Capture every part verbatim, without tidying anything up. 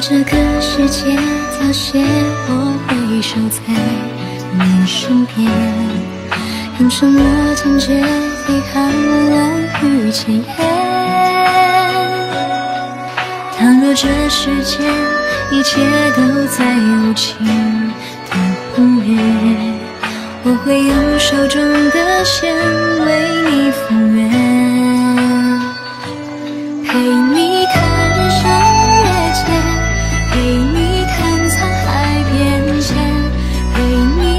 这个世界凋谢后回首在你身边，用沉默坚决抵抗了遇见。倘若这世间一切都在无情的崩裂，我会用手中的线为你缝缘，陪你看山月间，陪你看沧海变迁，陪你一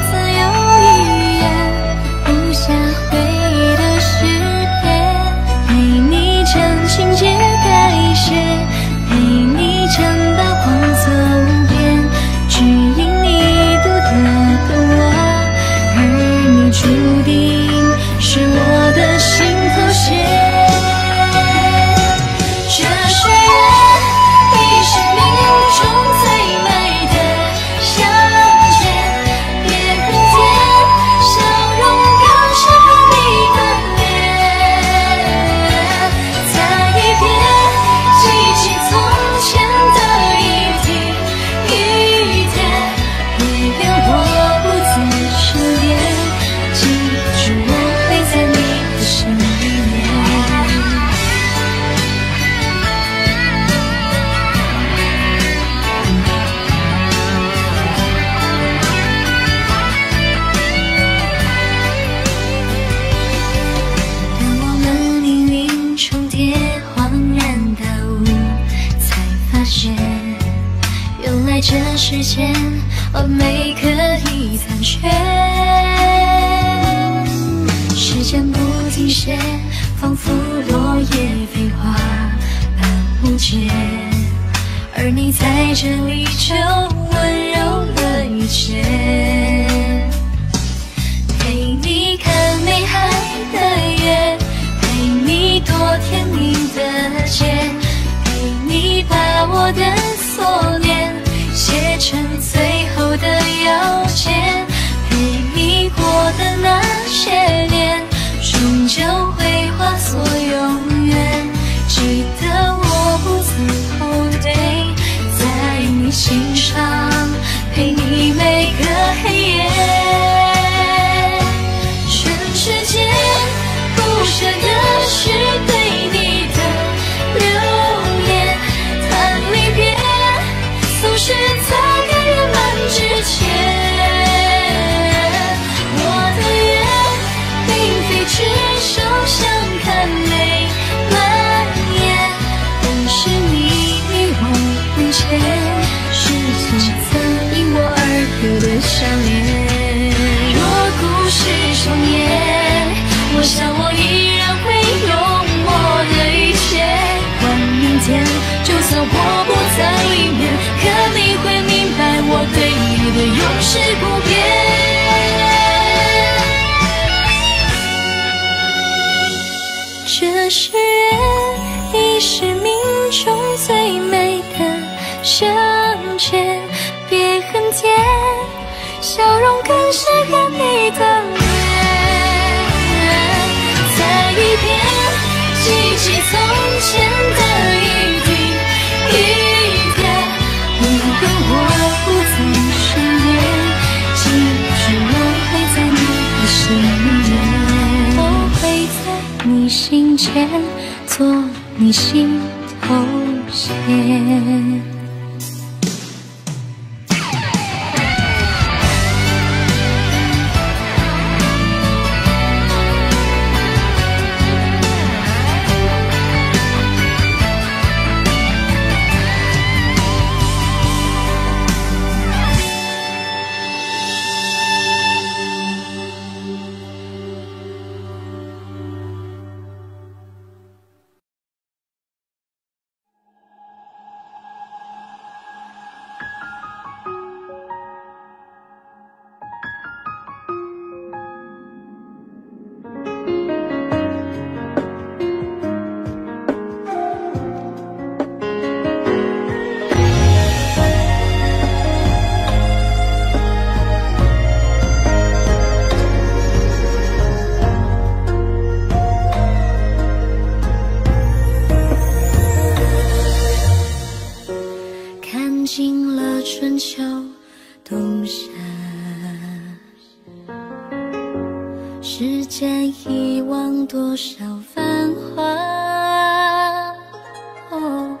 字又一言，谱下回忆的诗篇，陪你将情节改写，陪你将八荒走遍，指引你独特的我，而你注定是我的心头血。 这世间完美可以残缺，时间不停歇，仿佛落叶飞花般无解，而你在这里就温柔了一切，陪你看美海的夜，陪你躲甜蜜的街，陪你把我的所念 写成最后的谣言，陪你过的那些年，终究会化作永远。记得我不曾后退，在你心上陪你每个黑夜。全世界不舍的是对你的留恋，谈离别总是 之前，我的愿并非只受想看美蔓延，但是你与我并肩，是从曾因我而有的相恋。若故事重演，我想我依然会用我的一切换明天，就算我不在里面，可你会明白我对你 的永世不变，这是缘，亦是命中最美的相见。别恨天，笑容更是看你的脸，在一边记起从前的一滴一点，你跟我不曾 我会在你心间做你心头血。尽了春秋冬夏，时间遗忘多少繁华，哦，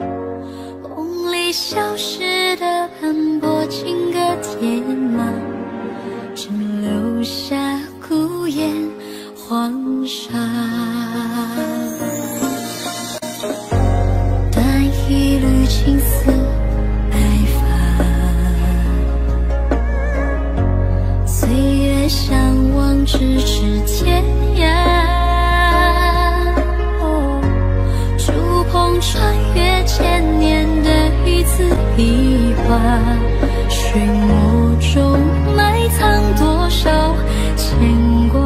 梦里消失的斑驳金戈铁马，只留下孤雁黄沙。断一缕青丝白发，岁月相望咫尺天涯，哦，触碰穿越千年的一字一画，水墨中埋藏多少牵挂。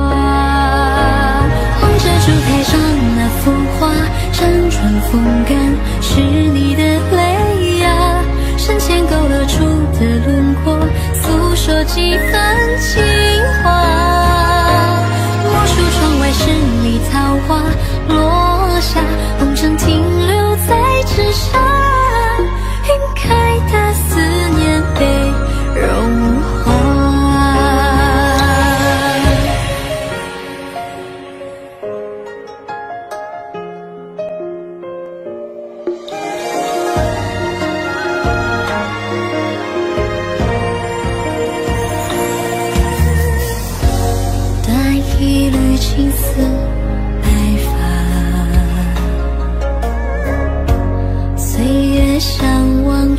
红遮住台上那幅画，山川风干是你的泪啊，深浅勾勒出的轮廓，诉说几分情话。莫说窗外是你桃花落下，红尘停留在纸上，晕开的思念被融化。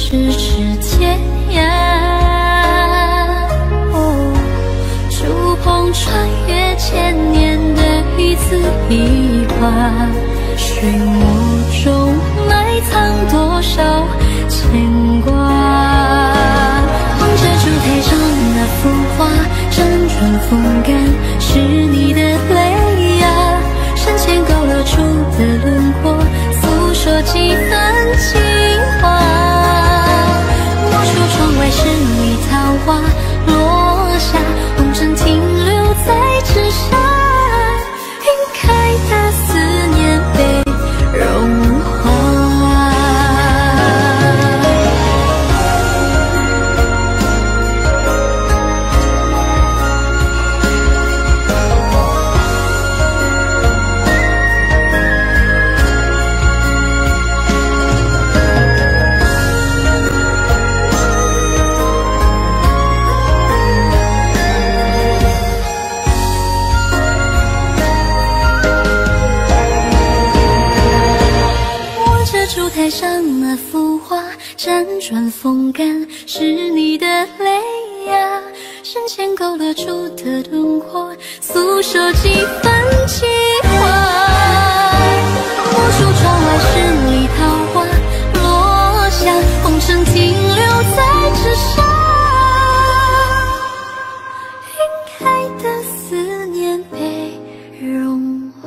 咫尺天涯，哦，触碰穿越千年的一字一画，水墨中埋藏多少牵挂。红遮住台上那幅画，山川风干是你的泪啊，深浅勾勒出的轮廓，诉说几分情话。窗外是你桃花落下，红尘停留在纸上，晕开的思念被融化。台上那幅画，辗转风干是你的泪啊，深浅勾勒出的轮廓，诉说几分情话。莫说窗外是你桃花落下，红尘停留在纸上，晕开的思念被融化。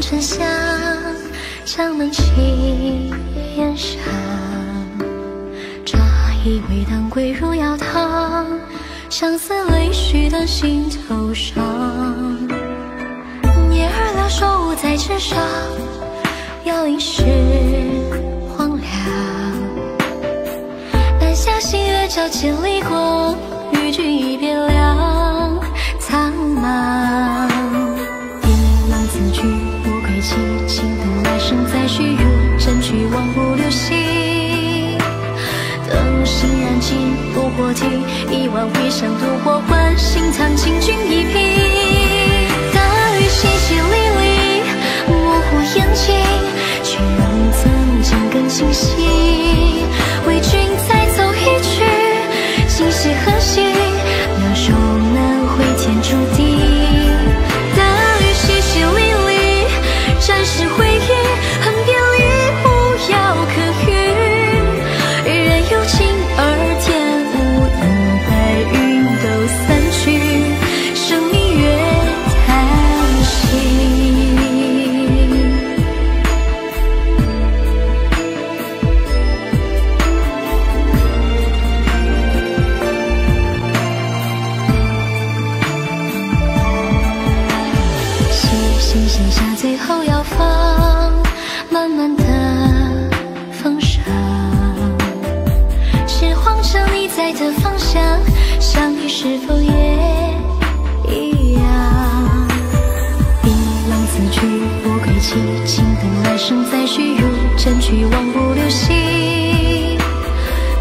沉香将门轻掩上，抓一味当归入药汤，相思泪絮的心头上，念儿两手舞在纸上，摇铃时荒凉，半夏新月照千里光，与君一别两苍茫。青灯来生再续，如真曲，往不留心。等心燃尽，不过。破涕，一往回首度过欢，心藏清君一匹。大雨淅淅沥沥，模糊眼睛，却让曾经更清晰。为君再走一曲，今夕何夕，两手难挥天注定。大雨淅淅沥沥，沾湿回忆，恨别离，无药可医。 是否也一样？槟榔此去不归期，静等来生再续。如展去往不留兮。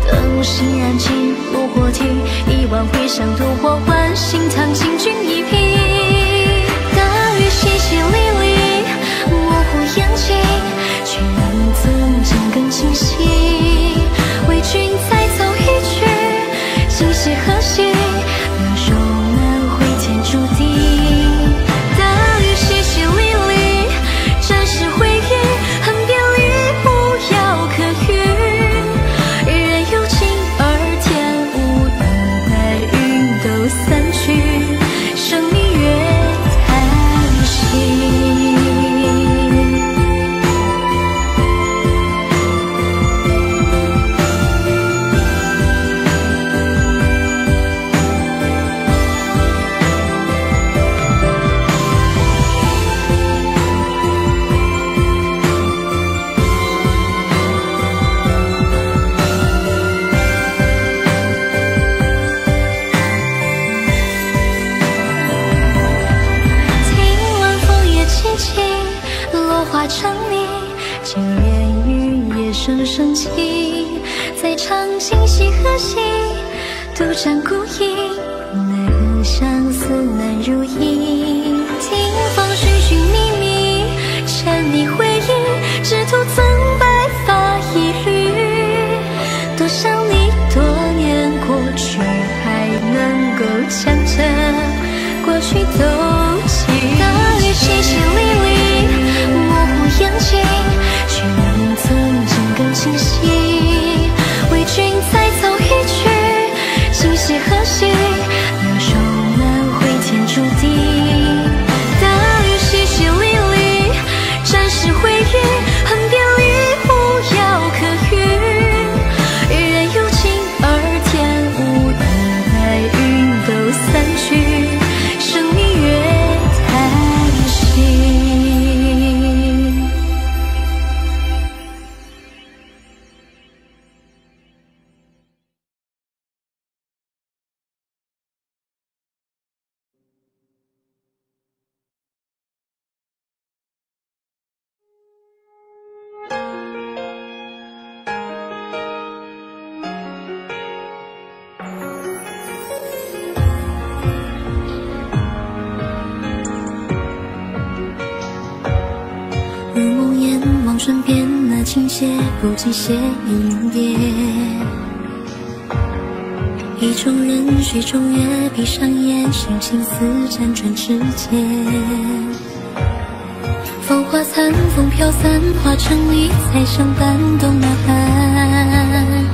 等心燃尽路过堤，一往回首度过欢，心藏清君一匹。大雨淅淅沥沥，模糊眼睛，却让曾经更清晰。为君再走一曲，今夕何夕？ 独占孤影，奈何相思难如意。听风寻寻觅觅，缠绵回忆，只图赠白发一缕。多想你，多年过去，还能够将这过去都记。大雨淅淅沥沥，模糊眼睛，却让曾经更清晰。为君再奏一曲。 今夕何夕，两手难挥天注定。大雨淅淅沥沥，沾湿回忆，恨别离，无药可医。日染幽情，而天无意，白云都散去，生命越叹息。身边那倾斜不及斜影叠，意中人水中月，闭上眼，心情似辗转之间。风花残，风飘散，化成你才相伴冬暖寒。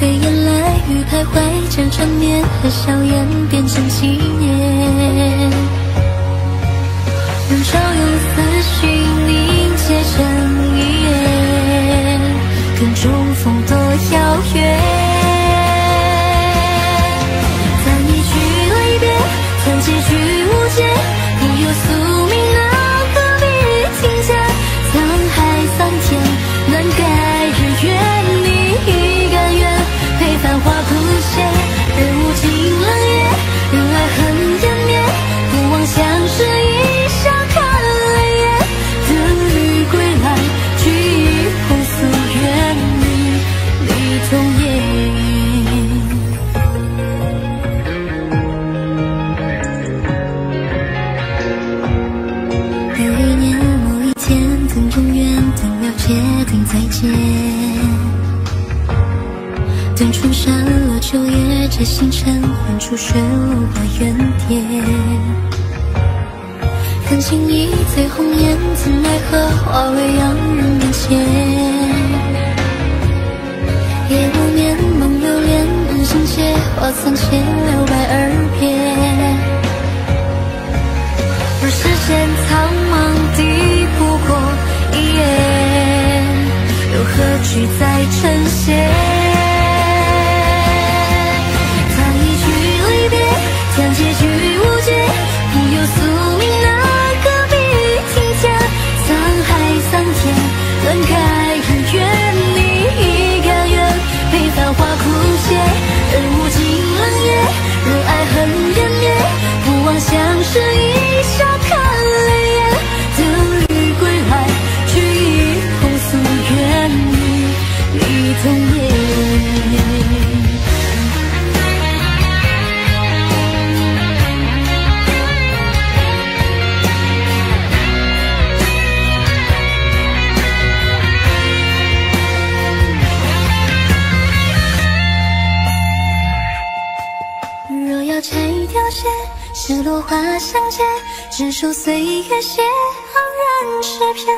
飞燕来雨徘徊，将缠绵和笑颜变成纪念。人潮有思绪。 结成一夜，跟重逢多遥远。叹一句离别，叹几句无解，你有宿命啊，何必停歇？沧海桑田，难改日月，你已甘愿陪繁华不谢。人无尽冷夜，人爱恨湮灭，不枉相识一笑。 冬夜。间，等春山落九月，摘星辰唤出雪落的原点。看情意醉红颜，怎奈何化为洋人面前。夜无眠，梦流连，人生皆化三千六百二变。若世间苍茫，抵不过一眼。 何惧再成仙？谈一句离别，谈结局无解，朋友宿命哪个比喻天价？沧海桑田，乱开恩怨，你已甘愿陪繁华枯竭。人无尽冷夜，人爱恨人灭，不忘相识一笑看泪眼。等雨归来，举一捧夙愿。 你同意？若要摘凋谢，是落花相间，执手岁月些，昂然诗篇。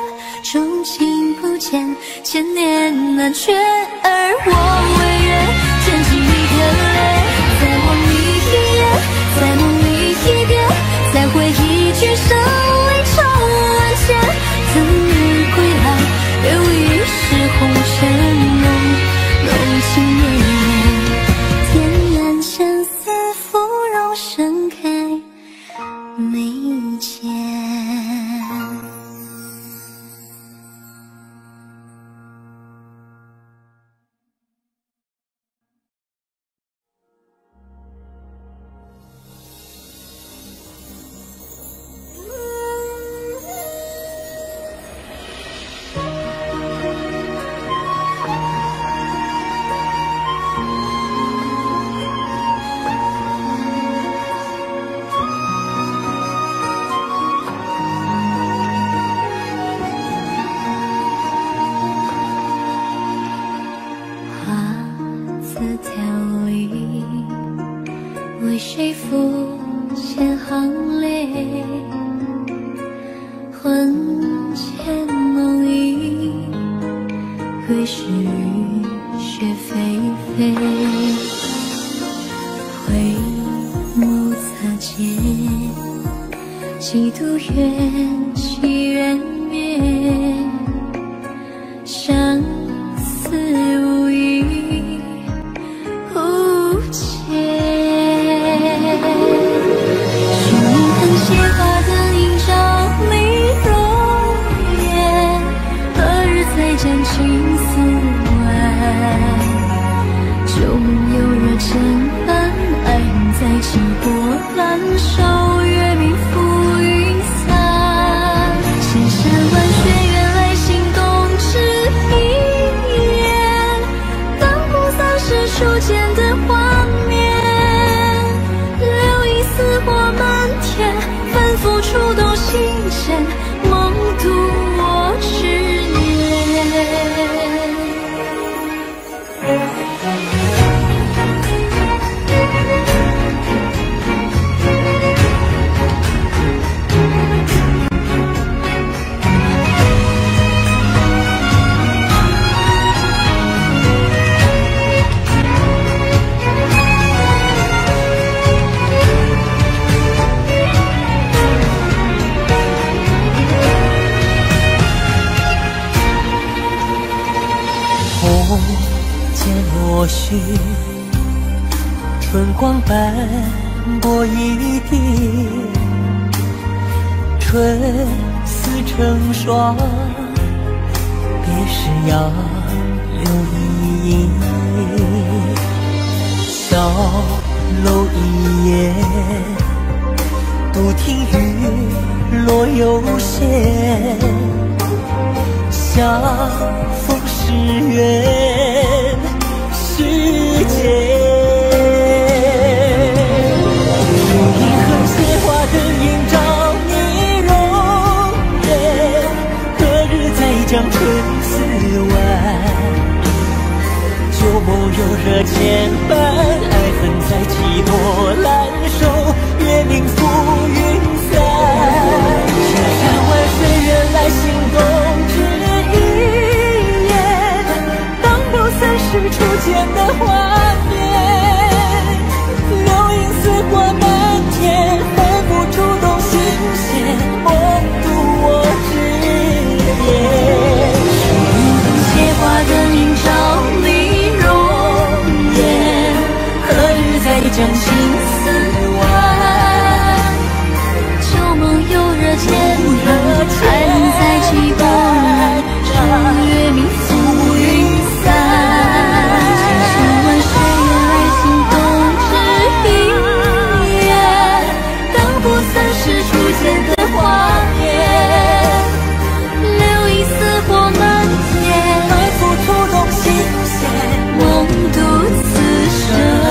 衷情不减，千年难却。而我唯愿牵起你的泪，再望你一眼，再梦你一遍，再回一句声泪冲万千。等日归来，留一世红尘浓浓情绵。天然相思芙蓉盛开眉间。 将春丝挽。一种情丝袜，旧梦又惹天冷，寒在起波澜，穿越迷雾云散。千万水来心动之一夜，挡不散时出现的画面，留一丝火漫天，埋伏初冬新鲜，梦独此生。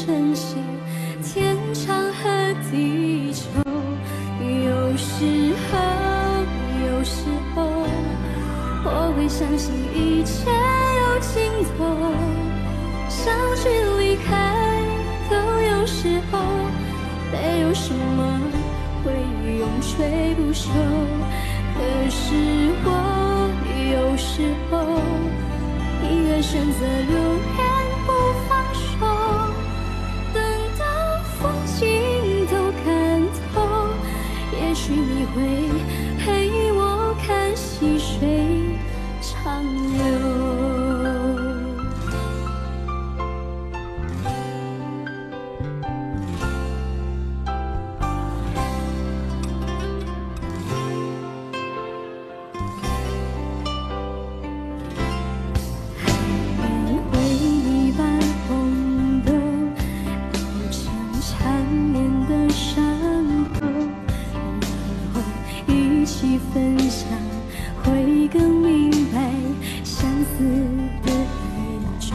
珍惜天长和地久。相信一切有尽头，相聚离开都有时候，没有什么会永垂不朽。可是我有时候一个选择留恋不放手，等到风景都看透，也许你会 陪我看细水长流。海面回忆般红豆，构成缠绵的伤口，然后一起分享，会更明白相思的哀愁。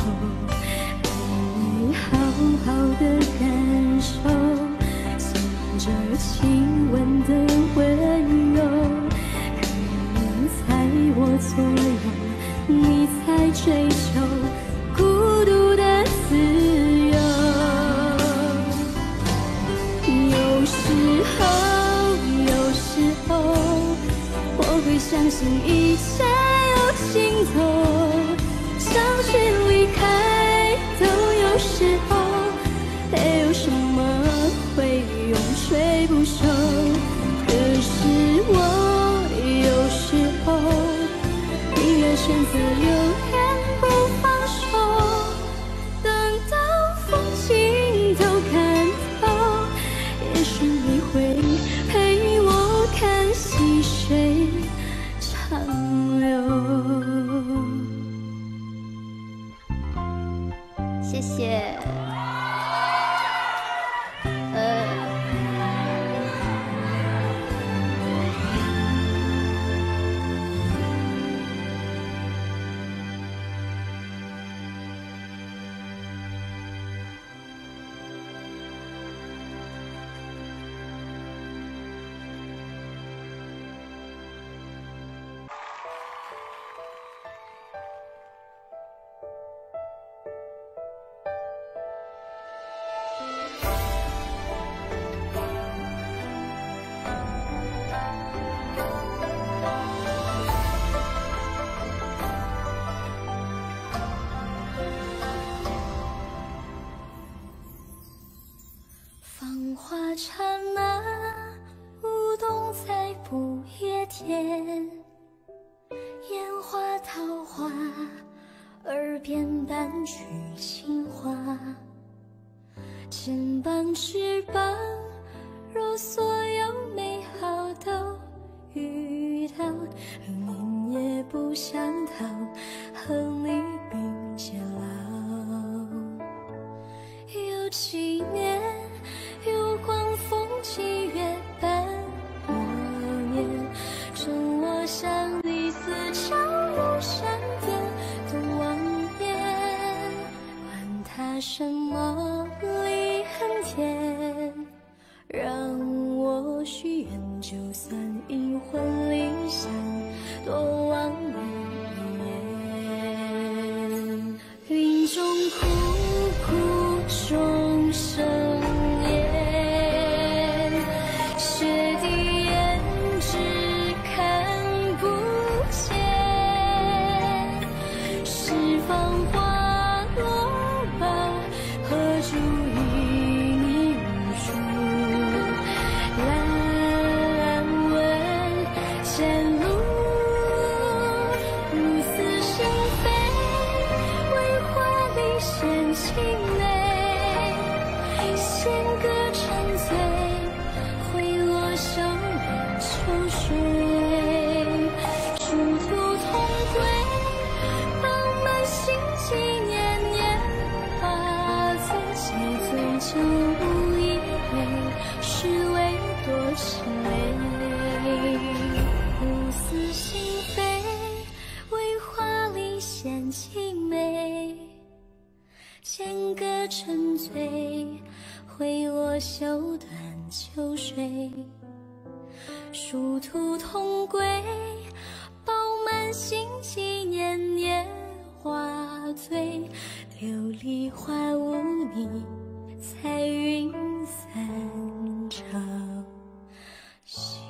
爱你好好的感受，随着亲吻的温柔，可你在我左右，你在追求孤独的自由。有时候，有时候， 我会相信一切有尽头，相聚离开都有时候，没有什么会永垂不朽。可是我有时候宁愿选择留恋不放手，等到风景都看透，也许你会陪我看细水 谢谢。呃，花刹那，舞动在不夜天，烟花桃花，耳边半句情话，肩膀翅膀，若所有美好都遇到，而你也不想逃，和你并肩老，有几年 有狂风七月般落叶，正落向你似朝暮山巅的望眼，管他什么离恨天，让我许愿，就算阴魂离散，多望你一眼。云中苦，苦中生。 挥落袖短秋水，殊途同归，饱满们心系年年花醉，琉璃花无你，彩云散成心。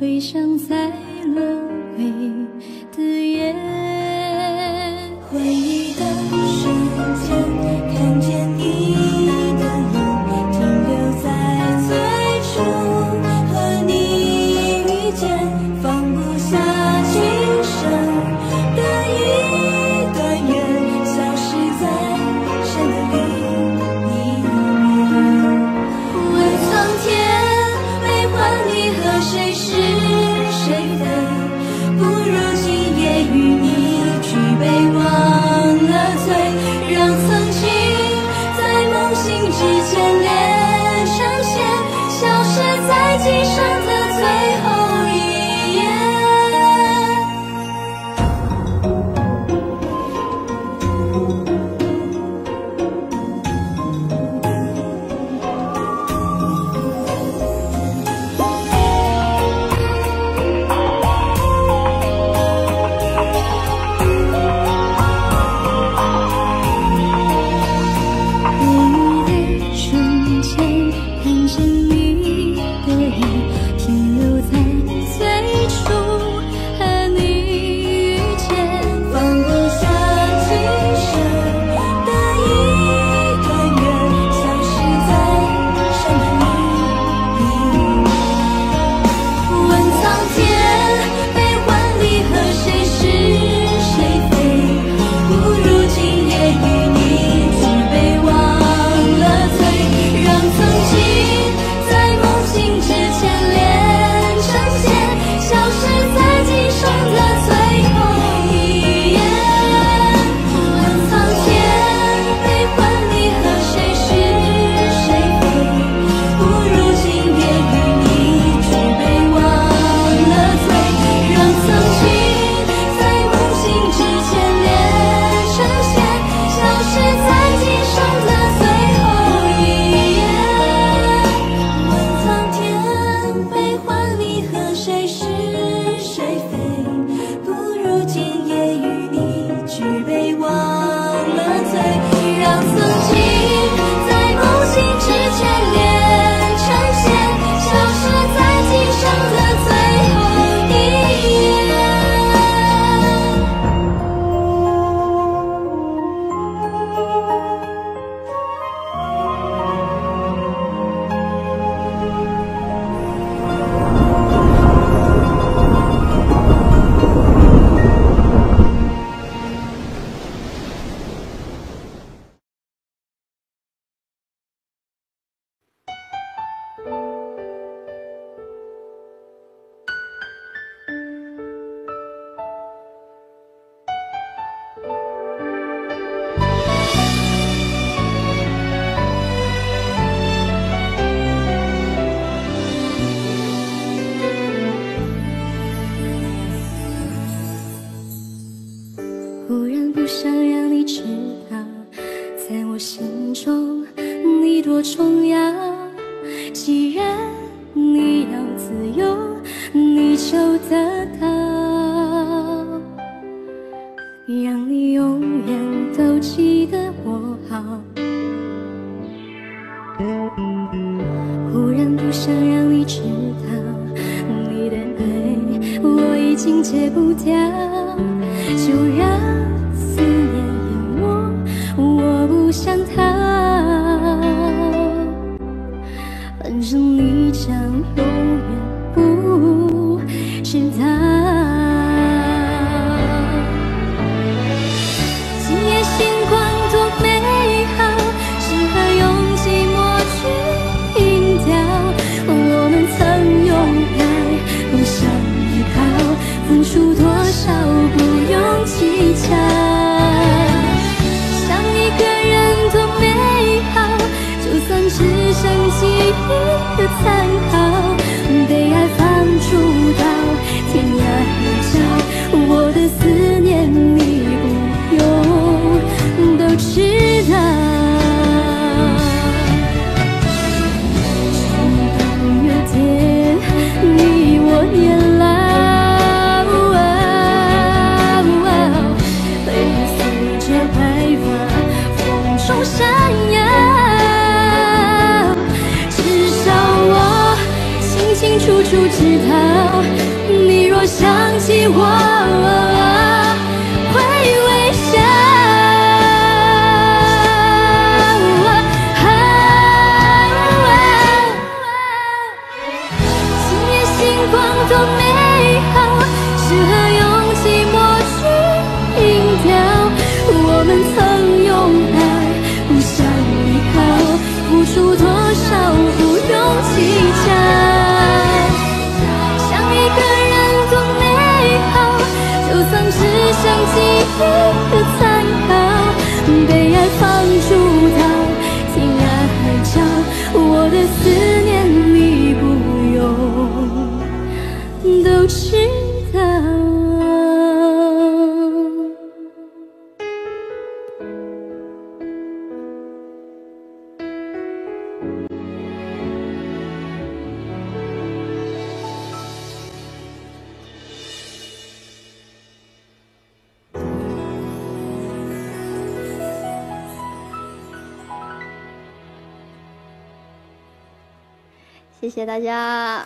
回想在轮回的夜，回忆的瞬间，看见你的眼，停留在最初和你遇见，放不下今生的一段缘，消失在山的另一面。问苍天，悲欢离合，谁是？ 今生的最后一夜，回忆的瞬间，看见你。 知道。知道，你若想起我。 谢谢大家。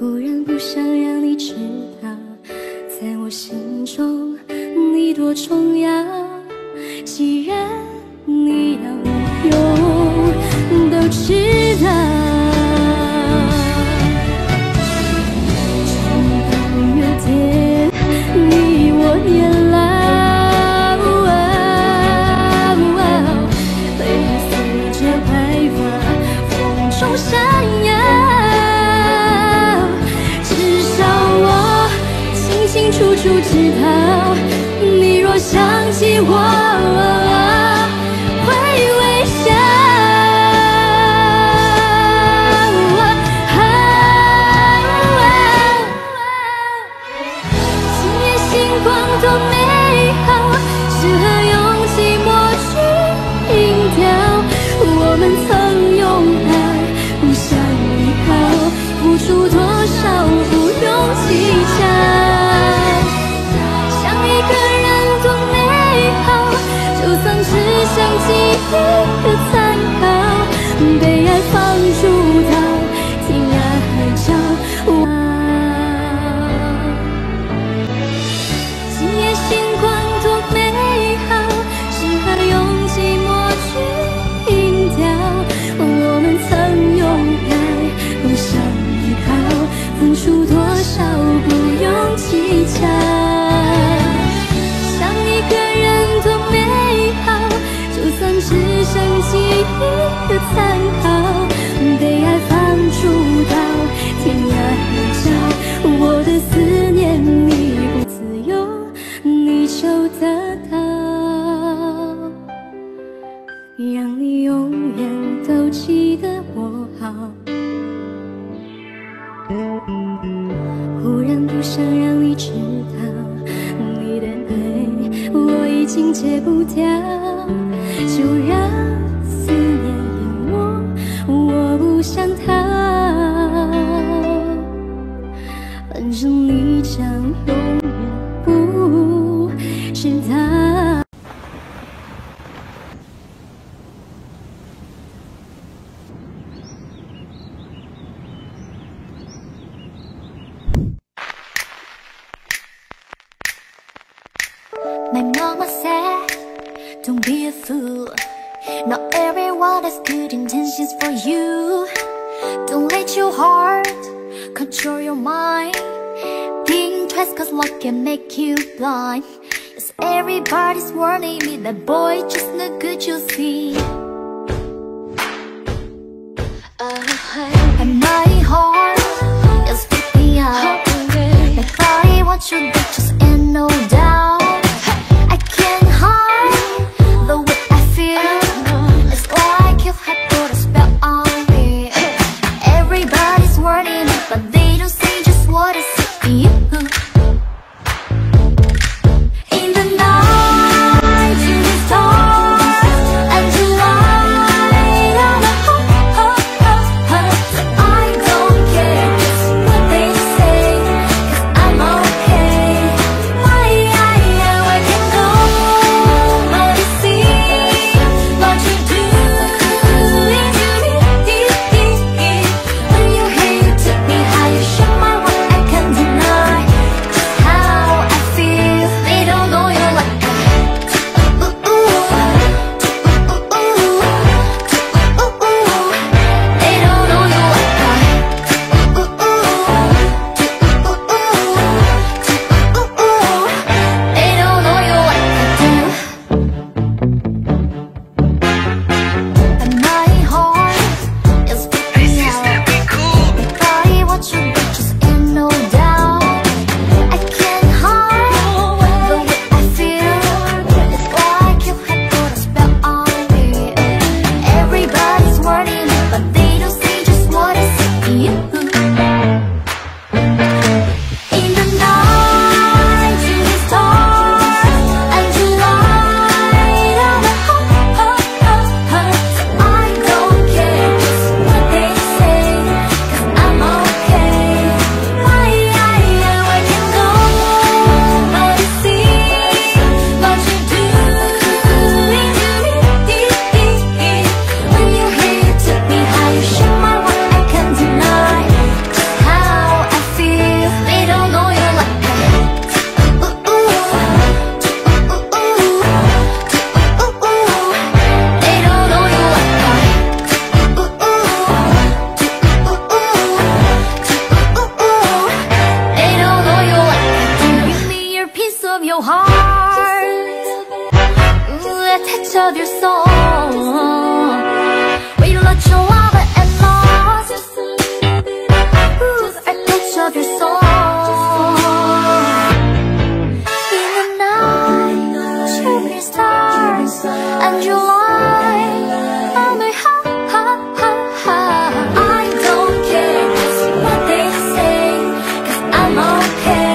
忽然不想让你知道，在我心中。 你多重要？既然你要我，都知道。重逢那天，你我也老，泪还随着白发风中闪耀。至少我清清楚楚知道。 想起我，会微笑。今夜星光多美好，是何用寂寞去隐掉？我们曾拥抱，互相依靠，付出多少不用计较，像一个。 像记忆的残好，被爱放逐到天涯海角。今夜星光多美好，是何用寂寞去隐掉？我们曾拥抱，互相依靠，付出多少不用计较。 像记忆的残好，被爱放逐到天涯海角。我的思念你不自由，你就得到，让你永远都记得我好。忽然不想让你知道，你的爱我已经戒不掉。 就让思念淹没，我不想逃。反正你将永远不知道。 Not everyone has good intentions for you. Don't let your heart control your mind. Think twice cause luck can make you blind. Yes, everybody's warning me that boy just not good, you'll see. And my heart is beating up. My body wants you to just end no doubt. I can't hide the way I feel. But they don't say just what is it for you. In the night of your soul. Wait, let your love and loss, ooh, a touch of your soul. In the night, shooting stars, and you lie on my heart. I don't care what they say, 'cause I'm okay.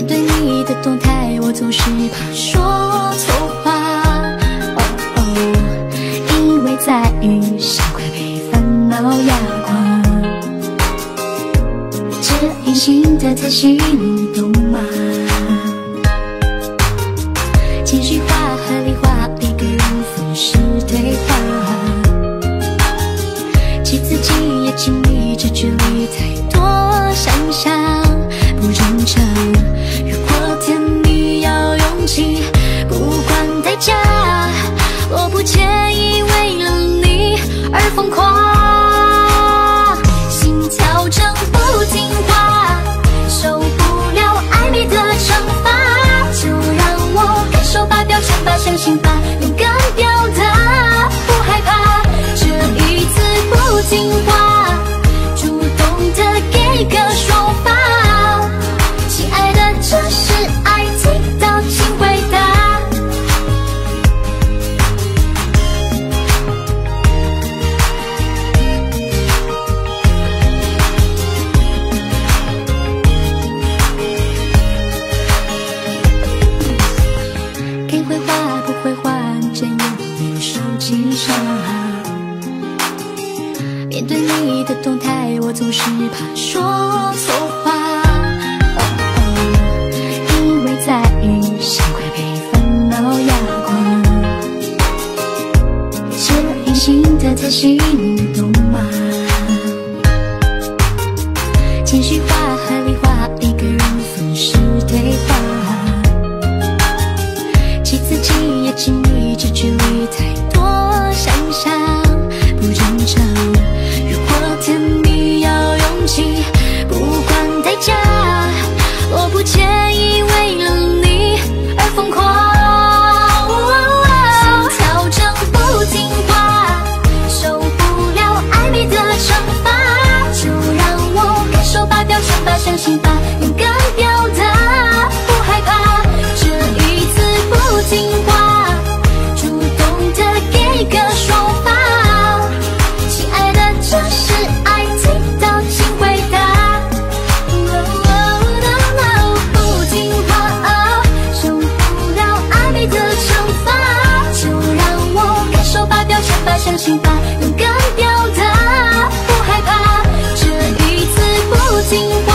面对你的动态，我总是怕说错话。哦哦，因为在遇上快被烦恼压垮，这隐形的才是你懂吗？情绪化合理化，一个人总是对话，气自己也经历这距离太多想象。 不正常。如果甜蜜要勇气，不管代价，我不介意为了你而疯狂。心跳正不听话，受不了暧昧的惩罚，就让我感受吧，标准吧，相信吧，勇敢表达，不害怕。这一次不听话，主动的给个说法。 这是爱，听到请回答。该回话不回话，真有点受气伤害。面对你的动态，我总是怕说错话。 在遇上快被烦恼压垮，这隐形的才是你懂吗？情绪化合理化，一个人总是对话，气自己也经历这距离太多想象不正常。如果甜蜜要勇气，不管代价，我不介意为了。 相信吧，勇敢表达，不害怕。这一次不听话，主动的给个说法。亲爱的，这是爱，听到请回答。不听话，受不了暧昧的惩罚，就让我感受吧，标准吧，相信吧，勇敢表达，不害怕。这一次不听话。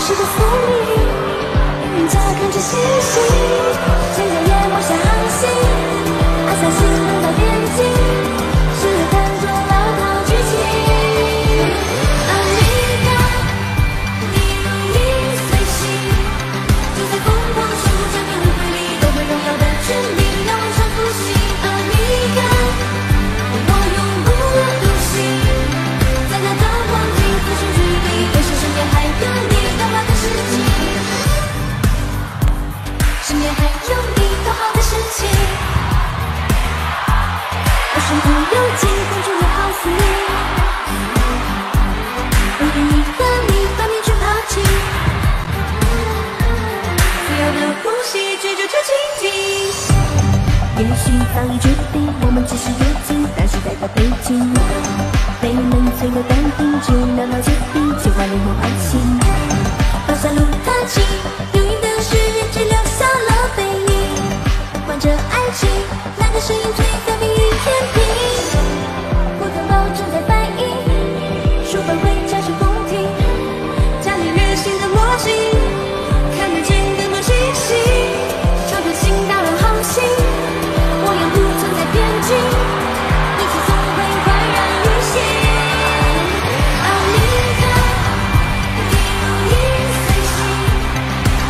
是个宿命，云架看着星星，渐渐淹没下航行，按下心动的边境，只有看着老套剧情。Amiga， 你如影随形，就在疯狂的瞬间，你无规律，都会荣耀的证明，让我传呼吸。Amiga， 我永不独行，在那道光景和身距离，回首身边还有你。 身边还有你多好的事情，我身不由己，关注我好思念，我愿意和你把面具抛弃，自由的呼吸，追逐着蜻蜓。也许早已注定，我们只是约定，但是代表背景，没能摧毁淡定，只有寥寥几笔，切换灵魂爱情，跋山路踏青，有云的誓言只留。 这爱情，那个声音推翻命运天平，不同包正在反应，书本会加深风景，家里人形的墨镜，看得见更多星星，穿过星道的航行，模样不存在边境，一起总会焕然一新。Amiga， 你如影随形，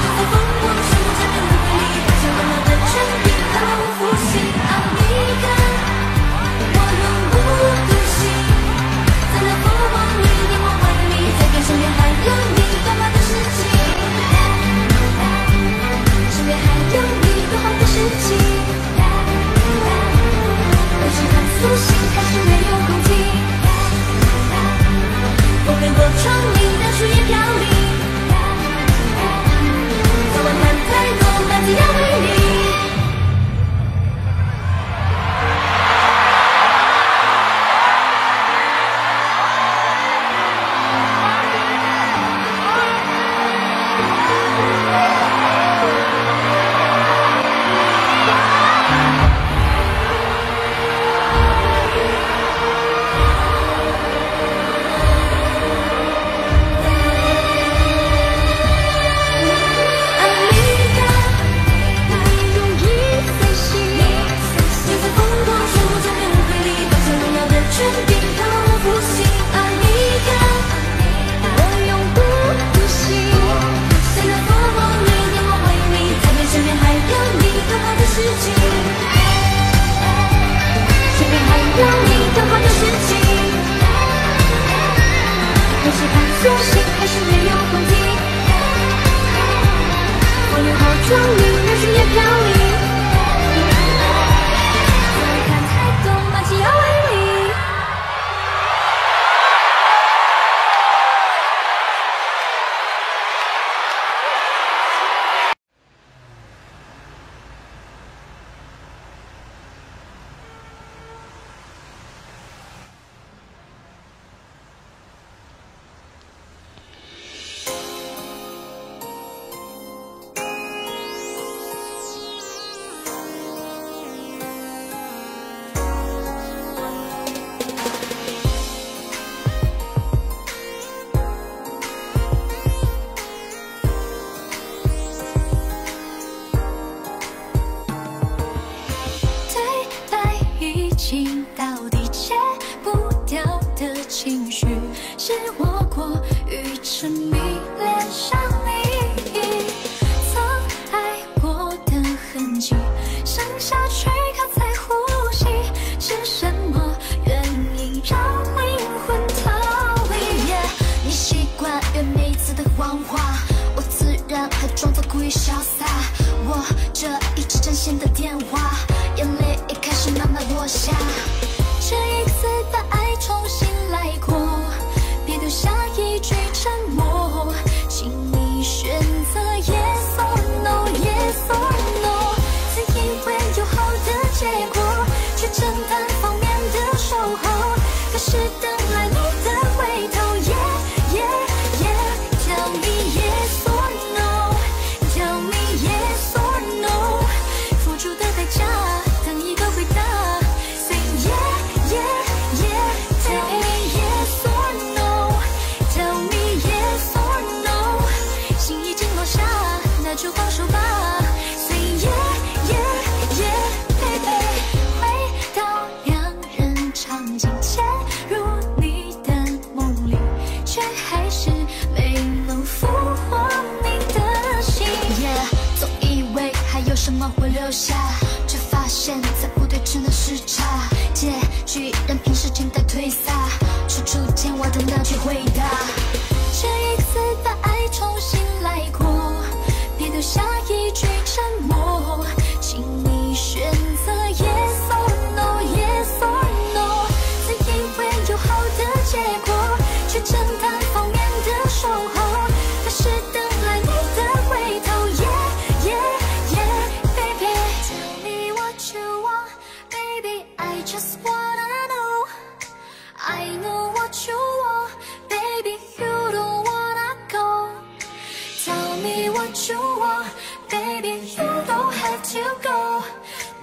就在疯狂的瞬间变得美丽，像温柔的春天。 Amiga， 我永不独行，在那过往里凝望完美，在看身边还有你多好的事情，身边还有你多好的事情，我是很苏醒，但是没有共鸣，我越过窗棂，让树叶飘零，昨晚看太多，满天要为你。什么会留下？却发现在不对称的时差，结局任凭时间的推搡，说出见我的那句回答。这一次把爱重新来过，别留下一句沉默，请你选择 yes or no, yes or no。自以为有好的结果，却承担谎言的守候，还是等来你的回头。 Just wanna know, I know what you want, baby. You don't wanna go. Tell me what you want, baby. You don't have to go.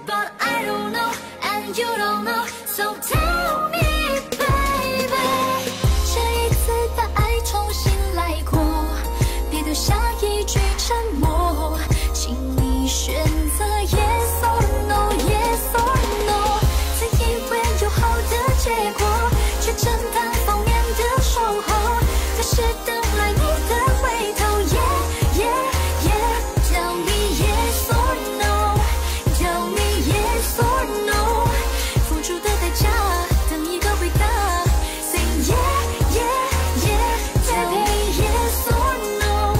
But I don't know, and you don't know. So tell me, baby. 这一次把爱重新来过，别留下一句沉默，请你选择 yes or no, yes or no. 有好的结果，却承担谎言的守候，还是等来你的回头。Yeah, yeah, yeah. Tell me yes or no. Tell me yes or no. 付出的代价，等一个回答。Say yeah, yeah, yeah. Tell me yes or no.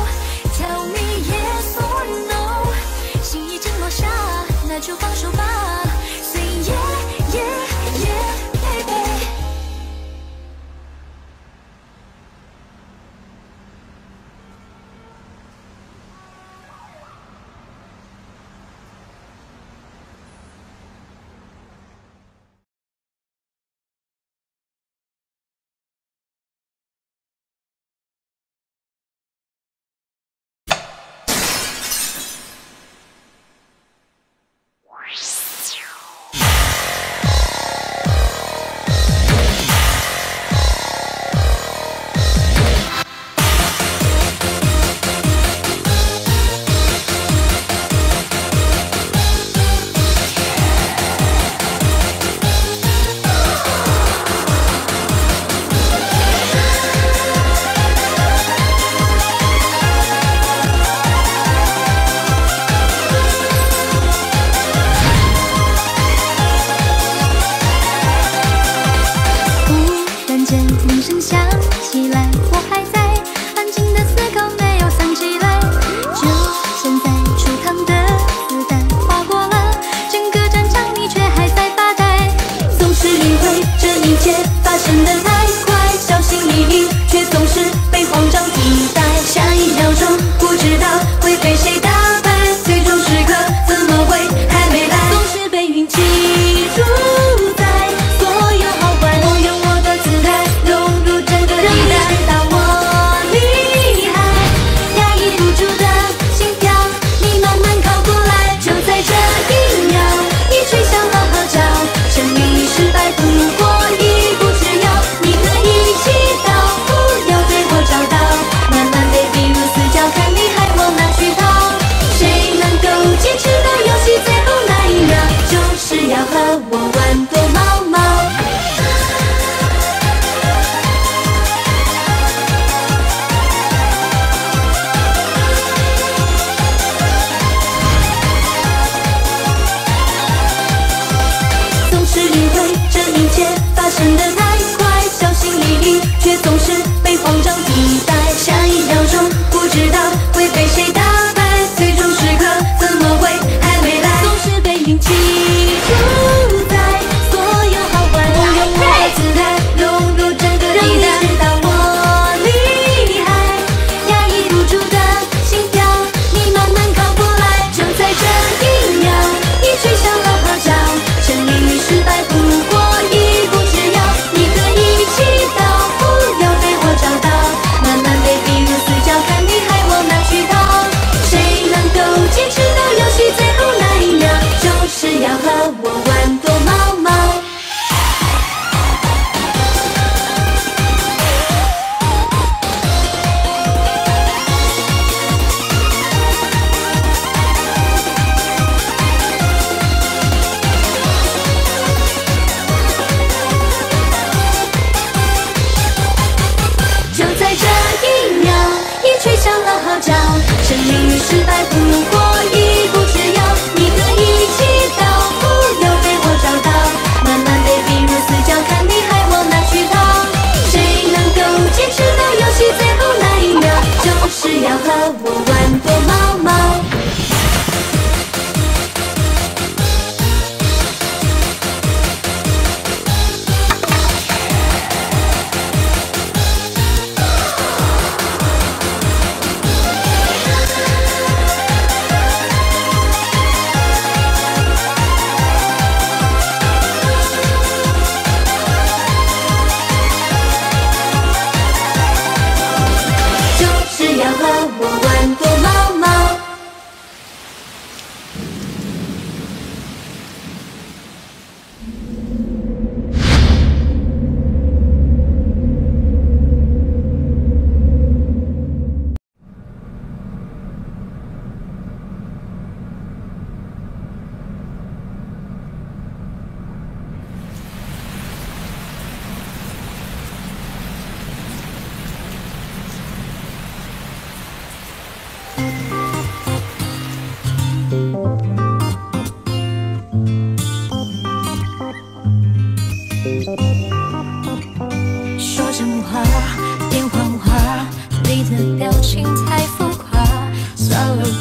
Tell me yes or no. 心已经落下，那就放手吧。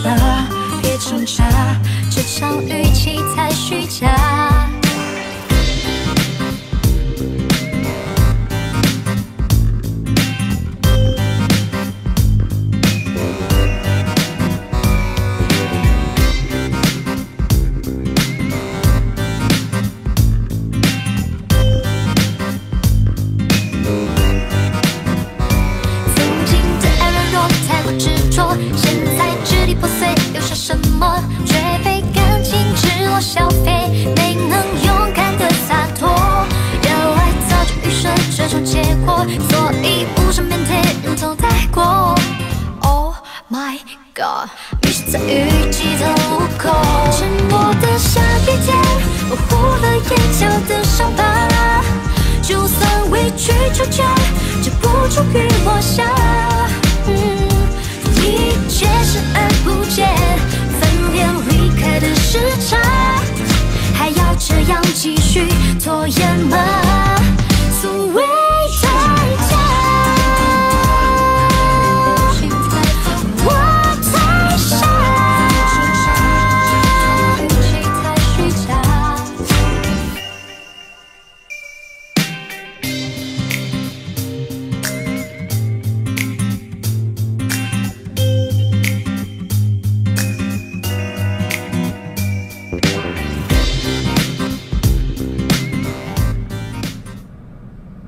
吧，别挣扎，这场预期太虚假。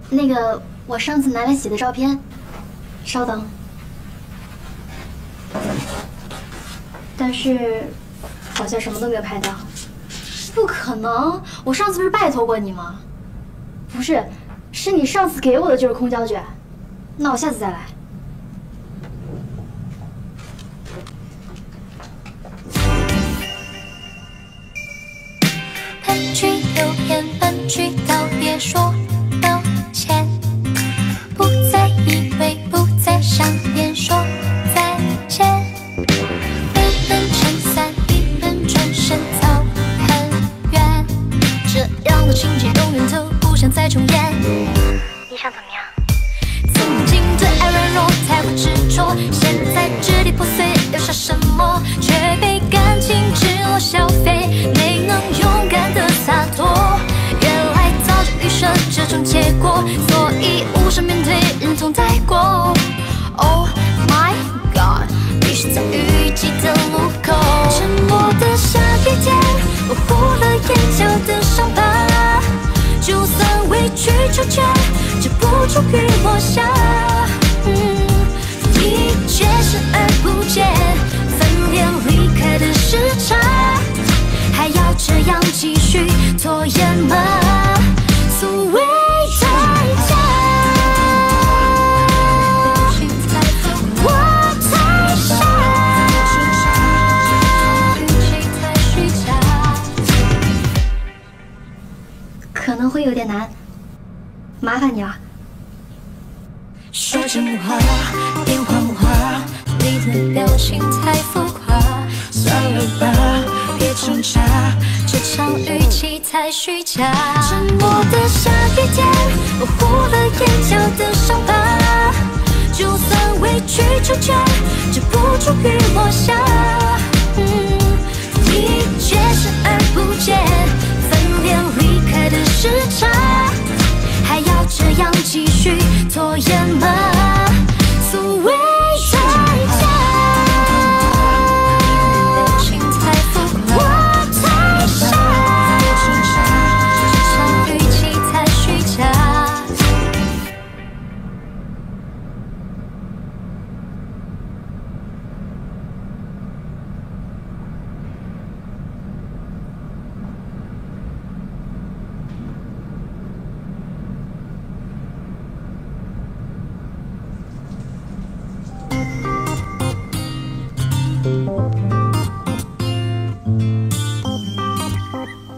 那个，我上次拿来洗的照片，稍等。但是好像什么都没有拍到。不可能，我上次不是拜托过你吗？不是，是你上次给我的就是空胶卷。那我下次再来。半句留言，半句道别，说。 不再以为，不再想念，说再见。被人撑伞，一人转身走很远。这样的情节永远都不想再重演。你想怎么样？曾经对爱软弱，才会执着，现在支离破碎，留下什么？却被感情赤裸消费，没能勇敢的洒脱。 预设这种结果，所以无声面对，忍痛带过。Oh my god， 迷失在雨季的路口，沉默的下雨天，模糊了眼角的伤疤。就算委曲求全，止不住雨落下。嗯，你却视而不见，分辨离开的时差，还要这样继续拖延吗？ 所谓代价，我太傻，可能会有点难，麻烦你了。说真话，别谎话，你的表情太浮夸，算了吧。 别挣扎，这场预期太虚假。沉默的下雨天，模糊了眼角的伤疤。就算委曲求全，止不住雨落下。嗯，你却视而不见，分辨离开的时差，还要这样继续拖延吗？所谓代价。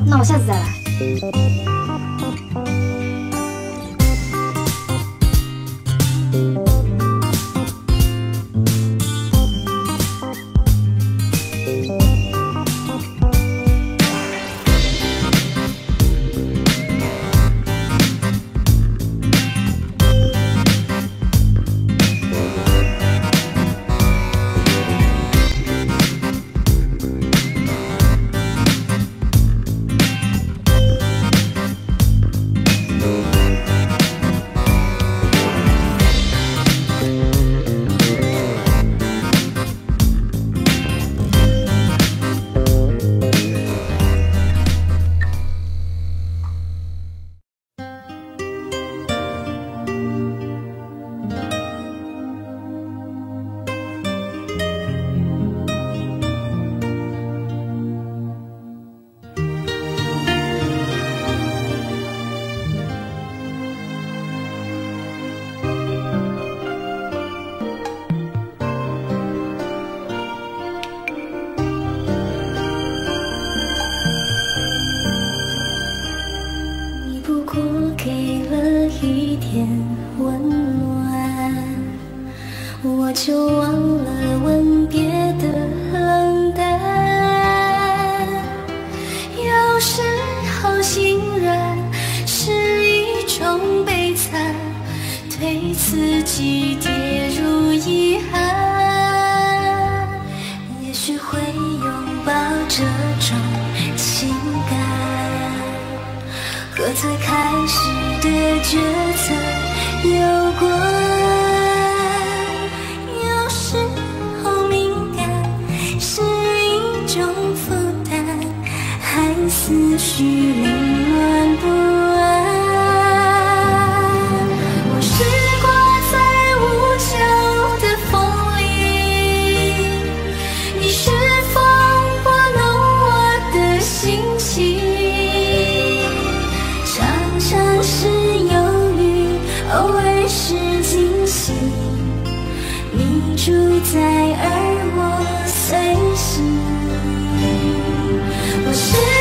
那我下次再来。就忘了吻别的冷淡。有时候心软是一种悲惨，对自己跌入遗憾。也许会拥抱这种情感和最开始的抉择有关。 思绪凌乱不安，我试过在无情的风里，你是否拨弄我的心情？常常是忧虑，偶尔是惊喜，你住在而我随行。我是。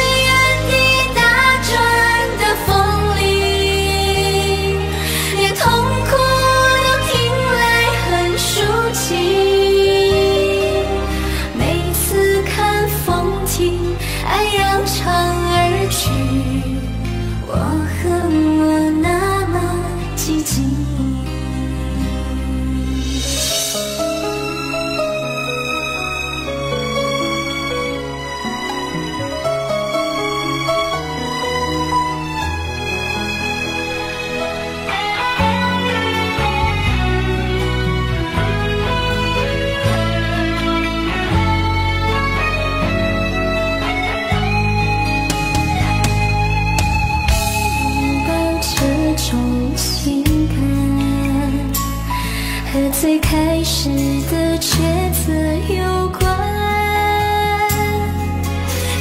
最开始的抉择有关，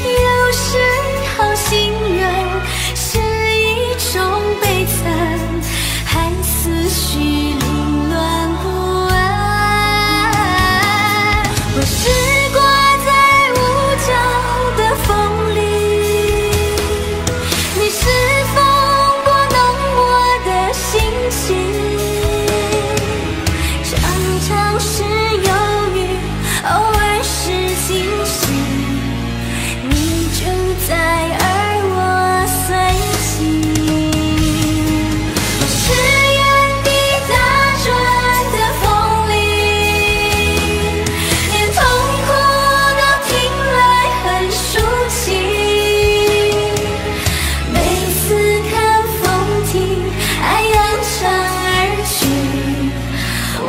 有时候心软是一种悲惨，还思绪凌乱不安。我试过在无角的风里，你是否拨弄我的心情？ 常是忧郁，偶尔是惊喜，你就在而我随行。我是原地打转的风里，连痛苦都听来很舒心。每次看风景，爱扬长而去。我。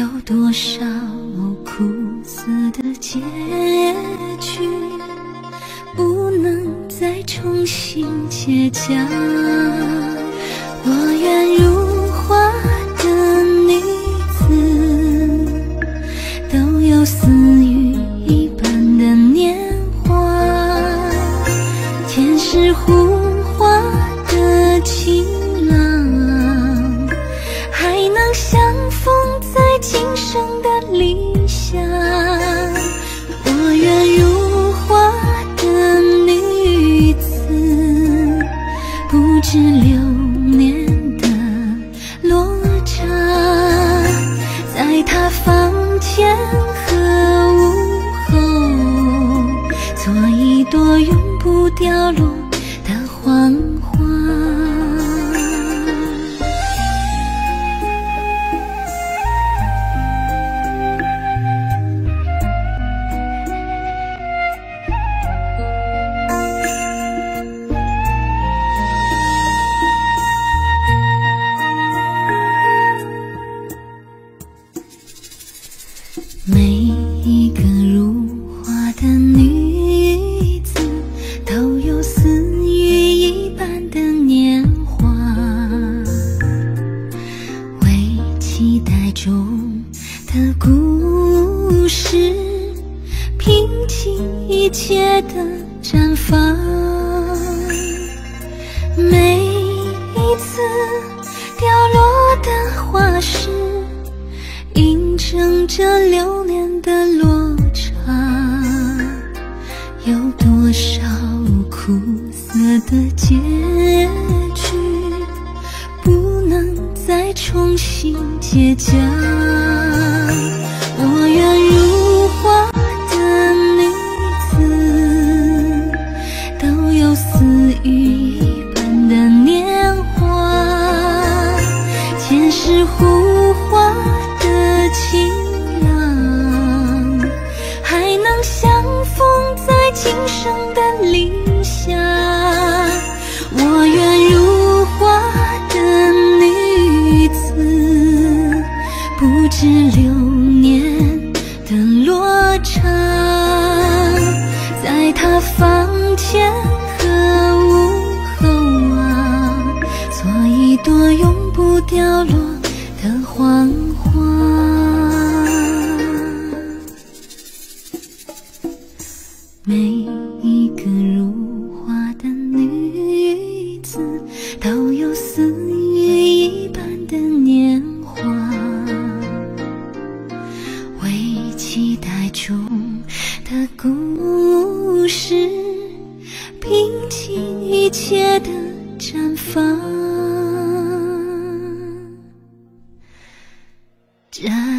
有多少苦？情且讲，我愿如花的女子都有似雨一般的年华，前世护花的情郎还能相逢在今生的理想，我愿如不知流年的落差，在他房前和屋后，做一朵永不凋落的黄花。每一个如花的女子都有似雨一般的年华，为期待中的故事拼尽一切的绽放，每一次掉落的花事映衬着流年的落差，有多少苦涩的结局不能再重新结痂，我愿如花的女子都有似雨一般的年华，前世护花情郎还能相逢在今生的理想，我愿如花的女子不知流年的落差，在她房前和屋后啊，做一朵永不凋落的黄花。每一个如花的女子都有似雨一般的年华，为期待中的故事拼尽一切的绽放绽